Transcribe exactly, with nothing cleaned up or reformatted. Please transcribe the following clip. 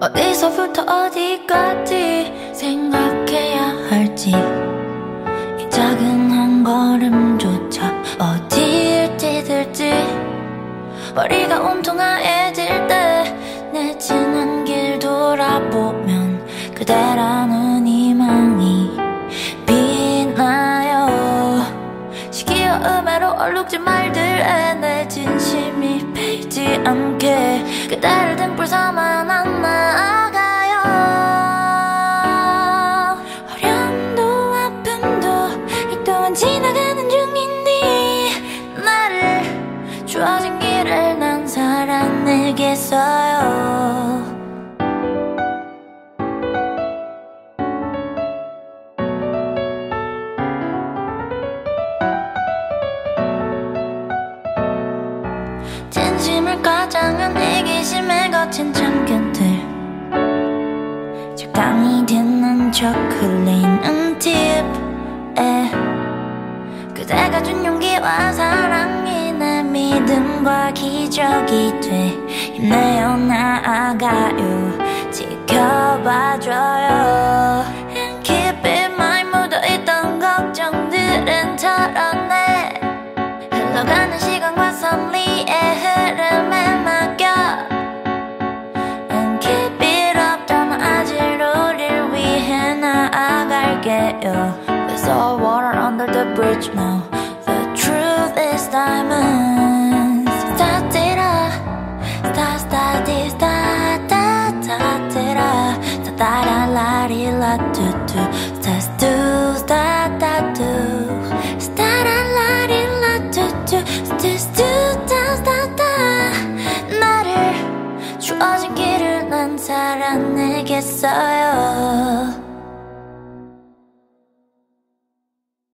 어디서부터 어디까지 생각해야 할지 이 작은 한 걸음조차 어디일지 들지 머리가 온통 하얘질 때 내 지난 길 돌아보면 그대라는 희망이 빛나요. 시기와 음해로 얼룩진 말들에 내 진심이 베이지 않게 그대를 등불 삼아 난 나아가요. 어려움도 아픔도 이 또한 지나가는 중이니 나를 주어진 길을 난 살아내겠어요. 진심을 가장한 이기심에 거친 참견들 적당히 듣는 척 흘리는 팁에 그대가 준 용기와 사랑이 내 믿음과 기적이 돼 힘내요 나아가요 지켜봐줘요. And keep in mind 묻어있던 걱정들은 털어내 흘러가는 시간과 섭리의 흐름에 맡겨 And keep it up 저는 아직 우릴 위해 나아갈게요. There's all water under the bridge now. The truth is diamonds. 스타티라 스타스타디스타타타라 스타라라리라투투 스타스투 스타타투 스타라라리라투투 스타스투 스타스타타 나를 주어진 길을 난 살아내겠어요.